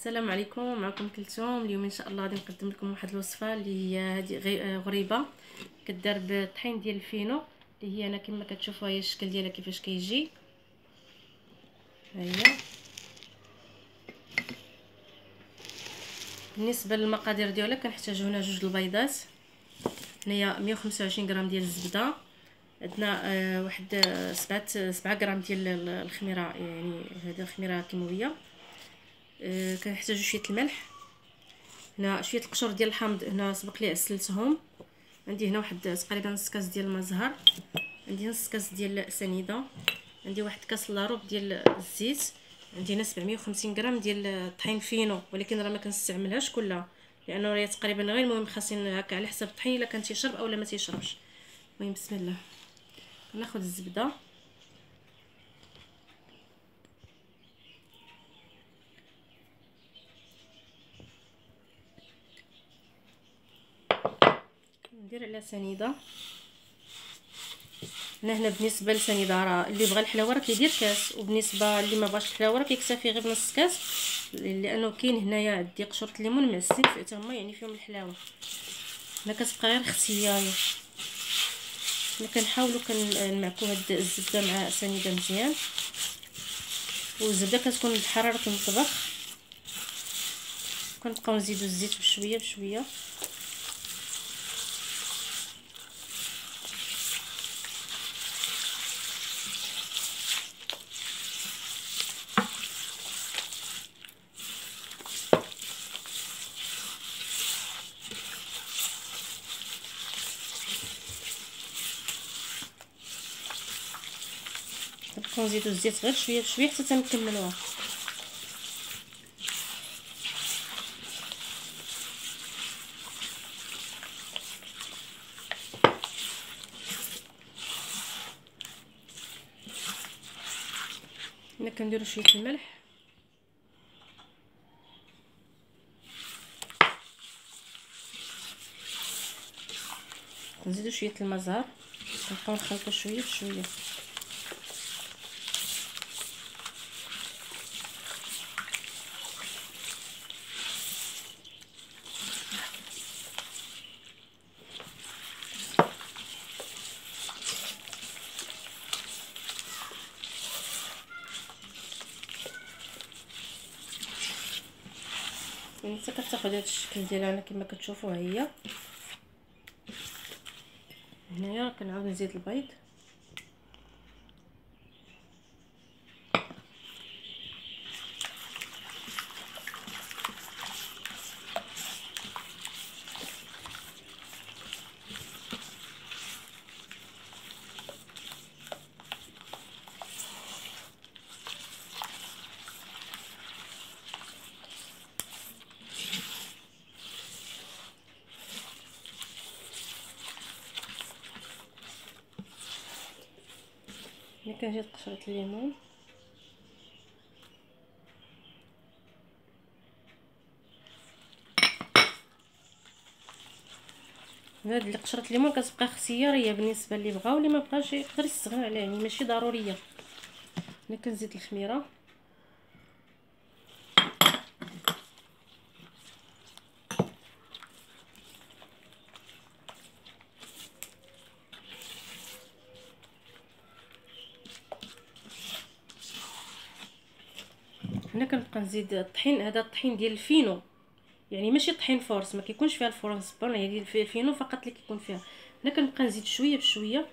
السلام عليكم، معكم كلثوم. اليوم ان شاء الله غادي نقدم لكم واحد الوصفه اللي هي هذه غريبه كدار بالطحين ديال الفينو اللي هي انا كما كتشوفوا هي الشكل ديالها كيفاش كيجي. ها هي بالنسبه للمقادير ديالها كنحتاجو هنا جوج البيضات، هنايا 125 غرام ديال الزبده، عندنا واحد 7 غرام ديال الخميره، يعني هذه الخميره كيماويه، كنحتاجو شويه الملح، هنا شويه القشور ديال الحامض، هنا سبق لي غسلتهم، عندي هنا واحد تقريبا نص كاس ديال المزهر، عندي نص كاس ديال السنيده، عندي واحد كاس لاروب ديال الزيت، عندي هنا 750 غرام ديال الطحين فينو، ولكن راه ما كنستعملهاش كلها لانه راه تقريبا غير المهم خاصين هكا على حسب الطحين الا كان تيشرب اولا ما تيشربش. المهم بسم الله كناخذ الزبده، ندير على سنيده، هنا بالنسبه لسنيده راه اللي بغى الحلاوه راه كيدير كاس، وبالنسبه اللي ما بغاش الحلاوه راه كيكتفي غير بنص كاس، لانه كاين هنايا عندي قشره الليمون معسين حتى هما يعني فيهم الحلاوه، هنا كتبقى غير اختياريه. هنا كنحاولوا كنمعكو هاد الزبده مع السنيده مزيان، والزبده كتكون بحراره المطبخ، كنبقاو نزيدو الزيت بشويه بشويه. كنبقاو نزيدو الزيت غير شويه بشويه حتى تنكملوها. هنا كنديرو شويه الملح، نزيدو شويه المزهر، كنبقاو نخلطو شويه بشويه. انت كتاخد هذا الشكل ديالها انا كما كتشوفوا هي. هنايا كنعاود نزيد البيض، هنا كنزيد قشرة الليمون، هاد قشرة الليمون كتبقى اختيارية بالنسبة اللي بغاو، اللي ما بغاش يقدر يستغنى عليها، يعني ماشي ضرورية. هنا كنزيد الخميرة، هنا كنبقى نزيد الطحين، هذا الطحين ديال الفينو يعني ماشي طحين فورس، ما كيكونش فيها الفرنس بون، هي ديال الفينو فقط اللي كيكون فيها. هنا كنبقى نزيد شويه بشويه،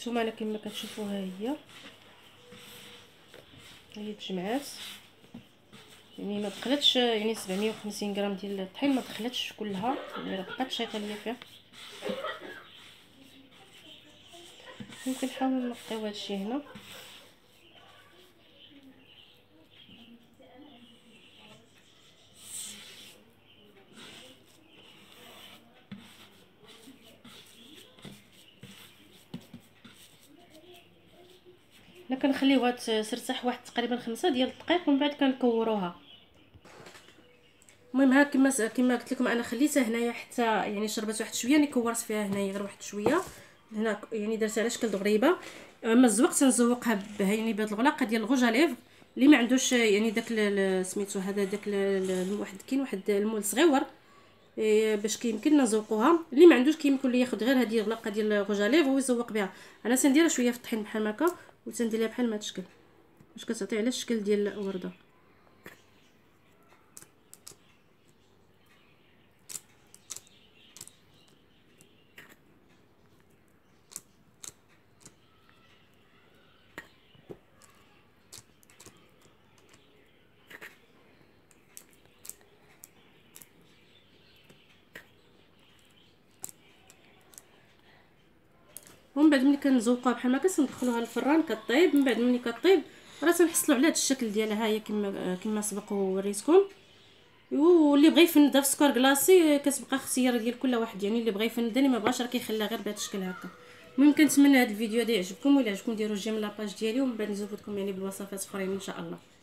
نتوما انا كما كتشوفوها هي تجمعات، يعني ما دخلتش، يعني 750 غرام ديال الطحين ما دخلتش كلها، يعني راه بقات شيطه ليا فيها. ممكن نحاول نقطيو هادشي هنا، انا كنخليوها تسرسح واحد تقريبا 5 ديال الدقائق ومن بعد كنكوروها. المهم ها كما قلت لكم انا خليتها هنايا حتى يعني شربت واحد شويه، يعني كورت فيها هنايا غير واحد شويه هنا، يعني درتها على شكل ضريبه. اما زوقت نزوقها يعني بهاد الغلاقه ديال الغوجاليف اللي ما عندوش يعني داك سميتو هذا داك واحد كاين واحد المول صغيور باش كيمكننا نزوقوها، اللي ما عندوش كيمكن ليه ياخذ غير هذه الغلاقه ديال الغوجاليف ويزوق بها. انا سنديرها شويه في الطحين بحال هكا وتنديرها بحال ما هاد الشكل باش كتعطي على الشكل ديال الورده. ومن بعد ملي كنزوقوها بحال هكا كندخلوها للفران كطيب. من بعد ملي كطيب راه تنحصلوا على هذا الشكل ديالها، هي كما سبق ووريتكم. واللي بغى يفندها في سكر كلاصي كتبقى اختيار ديال كل واحد، يعني اللي بغى يفندها اللي ما بغاش راه كيخليها غير بهذا الشكل هكا. المهم كنتمنى هذا الفيديو هذا يعجبكم، ولا عجبكم ديروا جيم لاباج ديالي، ومن بعد نزيد لكم يعني بالوصفات اخرين ان شاء الله.